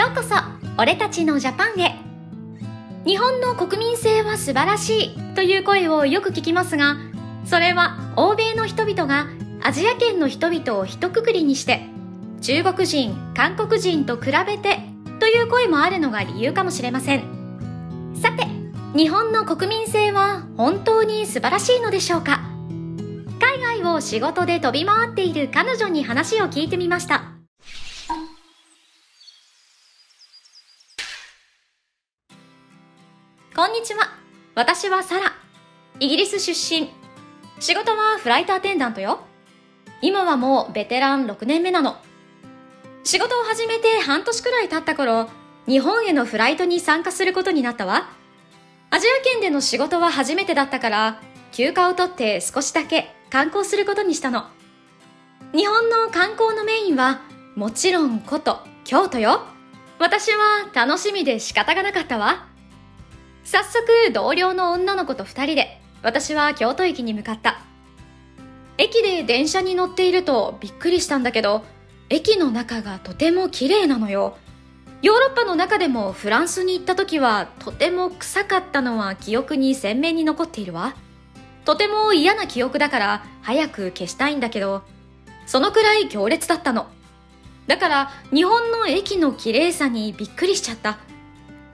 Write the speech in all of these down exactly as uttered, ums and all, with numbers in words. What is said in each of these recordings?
ようこそ俺たちのジャパンへ。日本の国民性は素晴らしいという声をよく聞きますが、それは欧米の人々がアジア圏の人々を一括りにして中国人、韓国人と比べてという声もあるのが理由かもしれません。さて、日本の国民性は本当に素晴らしいのでしょうか。海外を仕事で飛び回っている彼女に話を聞いてみました。こんにちは、私はサラ。イギリス出身。仕事はフライトアテンダントよ。今はもうベテランろくねんめなの。仕事を始めて半年くらい経った頃、日本へのフライトに参加することになったわ。アジア圏での仕事は初めてだったから、休暇を取って少しだけ観光することにしたの。日本の観光のメインは、もちろん古都、京都よ。私は楽しみで仕方がなかったわ。早速同僚の女の子とふたりで私は京都駅に向かった。駅で電車に乗っているとびっくりしたんだけど、駅の中がとても綺麗なのよ。ヨーロッパの中でもフランスに行った時はとても臭かったのは記憶に鮮明に残っているわ。とても嫌な記憶だから早く消したいんだけど、そのくらい強烈だったの。だから日本の駅の綺麗さにびっくりしちゃった。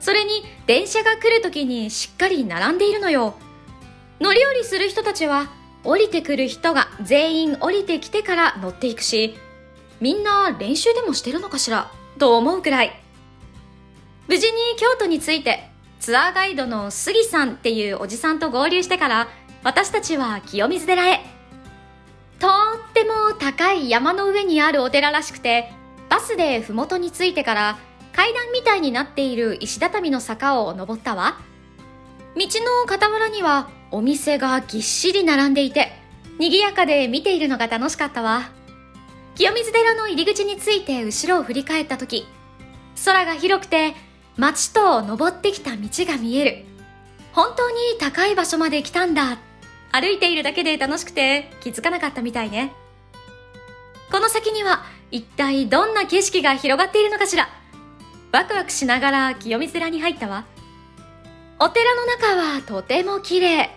それに電車が来るときにしっかり並んでいるのよ。乗り降りする人たちは降りてくる人が全員降りてきてから乗っていくし、みんな練習でもしてるのかしらと思うくらい。無事に京都に着いて、ツアーガイドの杉さんっていうおじさんと合流してから私たちは清水寺へ。とっても高い山の上にあるお寺らしくて、バスで麓に着いてから階段みたいになっている石畳の坂を登ったわ。道の傍らにはお店がぎっしり並んでいて、賑やかで見ているのが楽しかったわ。清水寺の入り口について後ろを振り返った時、空が広くて街と登ってきた道が見える。本当に高い場所まで来たんだ。歩いているだけで楽しくて気づかなかったみたいね。この先には一体どんな景色が広がっているのかしら。ワクワクしながら清水寺に入ったわ。お寺の中はとても綺麗。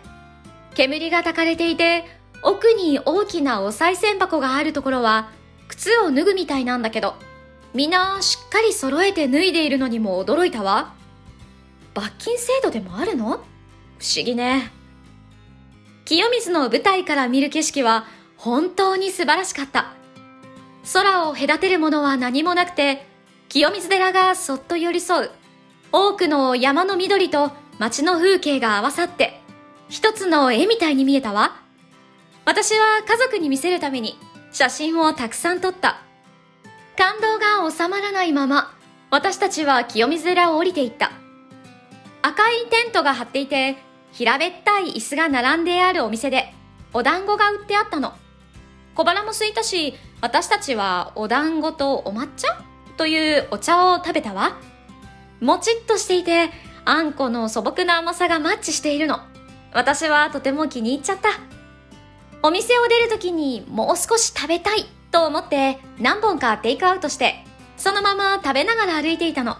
煙がたかれていて、奥に大きなお賽銭箱があるところは靴を脱ぐみたいなんだけど、みんなしっかり揃えて脱いでいるのにも驚いたわ。罰金制度でもあるの？不思議ね。清水の舞台から見る景色は本当に素晴らしかった。空を隔てるものは何もなくて、清水寺がそっと寄り添う多くの山の緑と街の風景が合わさって一つの絵みたいに見えたわ。私は家族に見せるために写真をたくさん撮った。感動が収まらないまま私たちは清水寺を降りていった。赤いテントが張っていて、平べったい椅子が並んであるお店でお団子が売ってあったの。小腹も空いたし、私たちはお団子とお抹茶というお茶を食べたわ。もちっとしていて、あんこの素朴な甘さがマッチしているの。私はとても気に入っちゃった。お店を出るときにもう少し食べたいと思って何本かテイクアウトして、そのまま食べながら歩いていたの。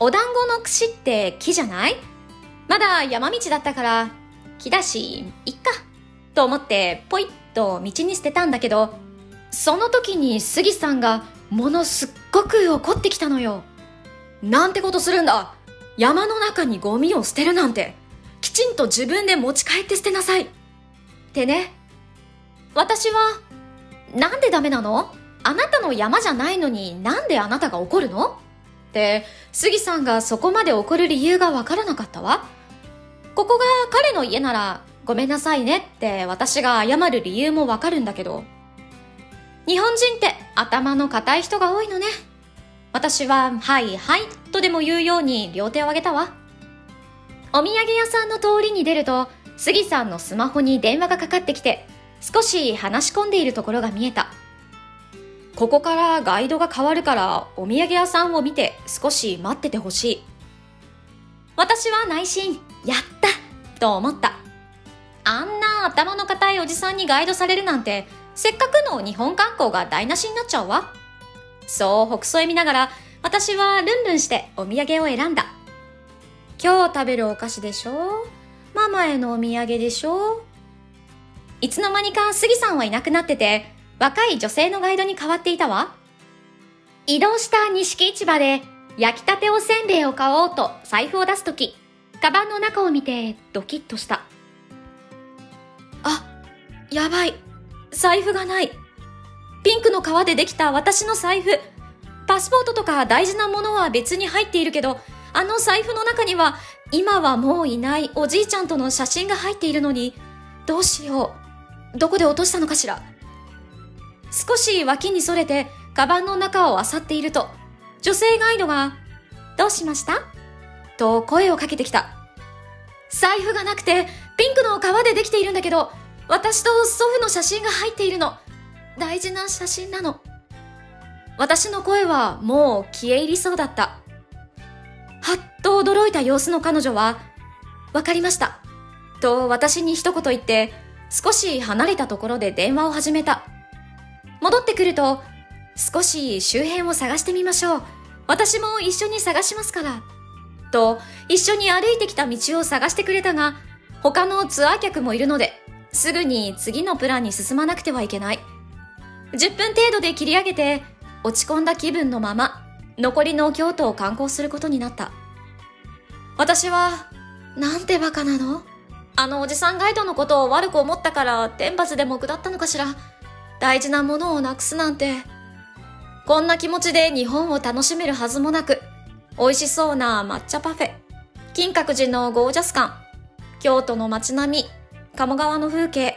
お団子の串って木じゃない？まだ山道だったから木だしいっかと思ってポイッと道に捨てたんだけど、その時に杉さんがものすっごく怒ってきたのよ。なんてことするんだ。山の中にゴミを捨てるなんて、きちんと自分で持ち帰って捨てなさいってね。私は、なんでダメなの？あなたの山じゃないのになんであなたが怒るの？って杉さんがそこまで怒る理由がわからなかったわ。ここが彼の家ならごめんなさいねって私が謝る理由もわかるんだけど、日本人って頭の固い人が多いのね。私ははいはいとでも言うように両手を挙げたわ。お土産屋さんの通りに出ると、杉さんのスマホに電話がかかってきて、少し話し込んでいるところが見えた。ここからガイドが変わるからお土産屋さんを見て少し待っててほしい。私は内心やったと思った。あんな頭の固いおじさんにガイドされるなんて、せっかくの日本観光が台無しになっちゃうわ。そうほくそ笑みながら私はルンルンしてお土産を選んだ。今日食べるお菓子でしょ、ママへのお土産でしょ。いつの間にか杉さんはいなくなってて、若い女性のガイドに変わっていたわ。移動した錦市場で焼きたておせんべいを買おうと財布を出すとき、カバンの中を見てドキッとした。あ、やばい。財布がない。ピンクの革でできた私の財布。パスポートとか大事なものは別に入っているけど、あの財布の中には今はもういないおじいちゃんとの写真が入っているのに、どうしよう。どこで落としたのかしら。少し脇にそれてカバンの中を漁っていると、女性ガイドがどうしましたと声をかけてきた。財布がなくてピンクの革でできているんだけど、私と祖父の写真が入っているの。大事な写真なの。私の声はもう消え入りそうだった。はっと驚いた様子の彼女は、わかりましたと私に一言言って、少し離れたところで電話を始めた。戻ってくると、少し周辺を探してみましょう。私も一緒に探しますから。と、一緒に歩いてきた道を探してくれたが、他のツアー客もいるので、すぐに次のプランに進まなくてはいけない。じゅっぷん程度で切り上げて、落ち込んだ気分のまま、残りの京都を観光することになった。私は、なんてバカなの？あのおじさんガイドのことを悪く思ったから、天罰でも下ったのかしら。大事なものをなくすなんて。こんな気持ちで日本を楽しめるはずもなく、美味しそうな抹茶パフェ、金閣寺のゴージャス感、京都の街並み、鴨川の風景、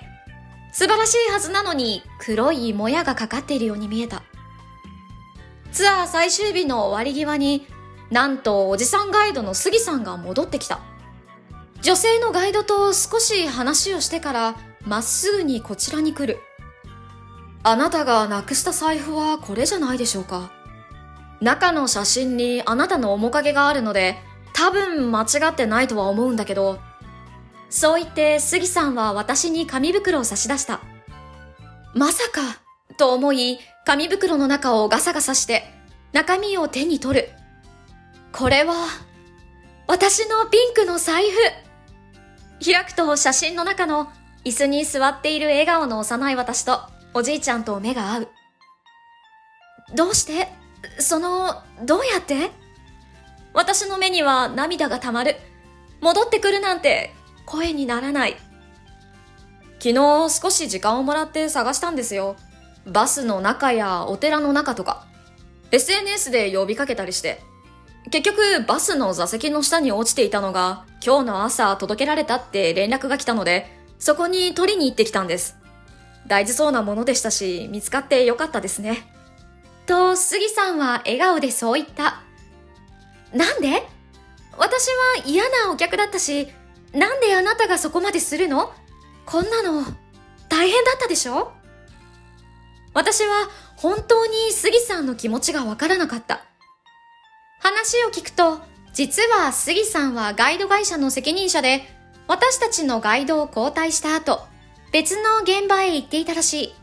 素晴らしいはずなのに黒いもやがかかっているように見えた。ツアー最終日の終わり際に、なんとおじさんガイドの杉さんが戻ってきた。女性のガイドと少し話をしてからまっすぐにこちらに来る。あなたがなくした財布はこれじゃないでしょうか。中の写真にあなたの面影があるので、多分間違ってないとは思うんだけど。そう言って杉さんは私に紙袋を差し出した。まさかと思い、紙袋の中をガサガサして中身を手に取る。これは私のピンクの財布。開くと写真の中の椅子に座っている笑顔の幼い私と、おじいちゃんと目が合う。どうして？その、どうやって？私の目には涙がたまる。戻ってくるなんて声にならない。昨日少し時間をもらって探したんですよ。バスの中やお寺の中とか。エスエヌエス で呼びかけたりして。結局バスの座席の下に落ちていたのが今日の朝届けられたって連絡が来たので、そこに取りに行ってきたんです。大事そうなものでしたし、見つかってよかったですね。と、杉さんは笑顔でそう言った。なんで？私は嫌なお客だったし、なんであなたがそこまでするの？こんなの、大変だったでしょ？私は本当に杉さんの気持ちがわからなかった。話を聞くと、実は杉さんはガイド会社の責任者で、私たちのガイドを交代した後、別の現場へ行っていたらし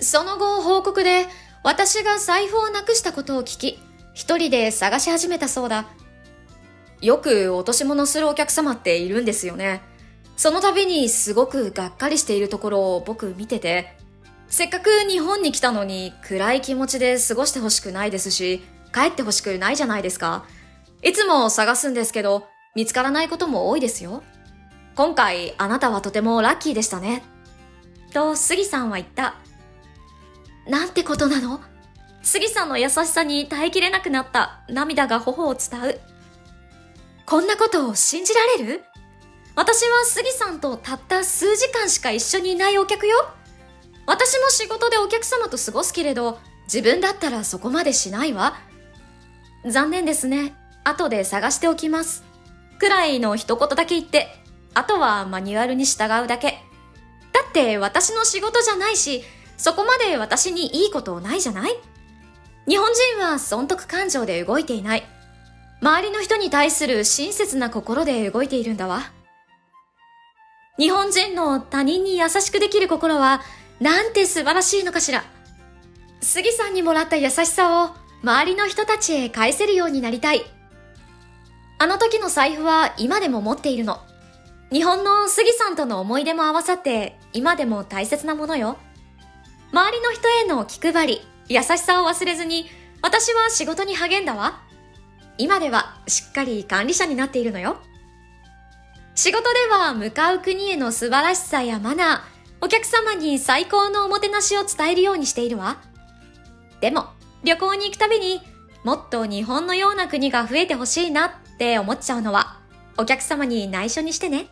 い。その後報告で私が財布をなくしたことを聞き、一人で探し始めたそうだ。よく落とし物するお客様っているんですよね。その度にすごくがっかりしているところを僕見てて、せっかく日本に来たのに暗い気持ちで過ごしてほしくないですし、帰ってほしくないじゃないですか。いつも探すんですけど、見つからないことも多いですよ。今回、あなたはとてもラッキーでしたね。と、杉さんは言った。なんてことなの？杉さんの優しさに耐えきれなくなった涙が頬を伝う。こんなことを信じられる？私は杉さんとたった数時間しか一緒にいないお客よ。私も仕事でお客様と過ごすけれど、自分だったらそこまでしないわ。残念ですね。後で探しておきます。くらいの一言だけ言って、あとはマニュアルに従うだけ。だって私の仕事じゃないし、そこまで私にいいことないじゃない？日本人は損得感情で動いていない。周りの人に対する親切な心で動いているんだわ。日本人の他人に優しくできる心は、なんて素晴らしいのかしら。杉さんにもらった優しさを周りの人たちへ返せるようになりたい。あの時の財布は今でも持っているの。日本の杉さんとの思い出も合わさって今でも大切なものよ。周りの人への気配り、優しさを忘れずに私は仕事に励んだわ。今ではしっかり管理者になっているのよ。仕事では向かう国への素晴らしさやマナー、お客様に最高のおもてなしを伝えるようにしているわ。でも旅行に行くたびにもっと日本のような国が増えてほしいなって思っちゃうのはお客様に内緒にしてね。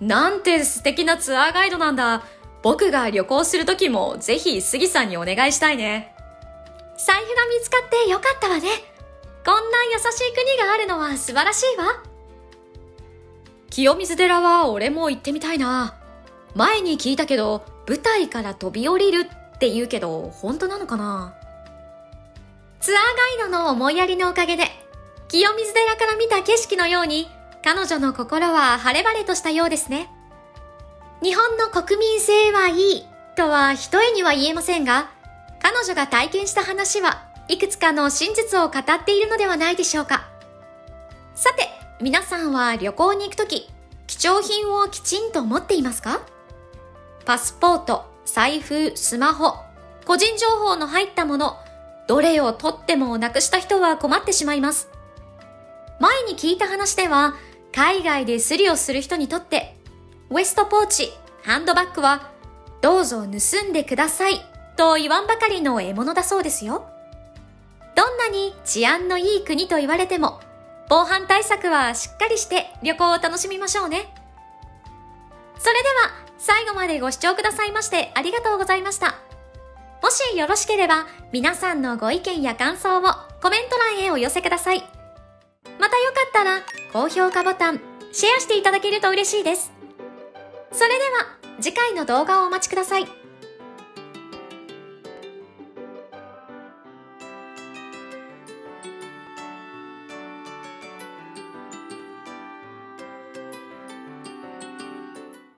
なんて素敵なツアーガイドなんだ。僕が旅行する時もぜひ杉さんにお願いしたいね。財布が見つかってよかったわね。こんな優しい国があるのは素晴らしいわ。清水寺は俺も行ってみたいな。前に聞いたけど舞台から飛び降りるって言うけど本当なのかな。ツアーガイドの思いやりのおかげで清水寺から見た景色のように彼女の心は晴れ晴れとしたようですね。日本の国民性はいいとは一重には言えませんが、彼女が体験した話はいくつかの真実を語っているのではないでしょうか。さて、皆さんは旅行に行くとき、貴重品をきちんと持っていますか？パスポート、財布、スマホ、個人情報の入ったもの、どれを取ってもなくした人は困ってしまいます。前に聞いた話では、海外でスリをする人にとって、ウエストポーチ、ハンドバッグは、どうぞ盗んでくださいと言わんばかりの獲物だそうですよ。どんなに治安のいい国と言われても、防犯対策はしっかりして旅行を楽しみましょうね。それでは、最後までご視聴くださいましてありがとうございました。もしよろしければ、皆さんのご意見や感想をコメント欄へお寄せください。またよかったら、高評価ボタン、シェアしていただけると嬉しいです。それでは次回の動画をお待ちください。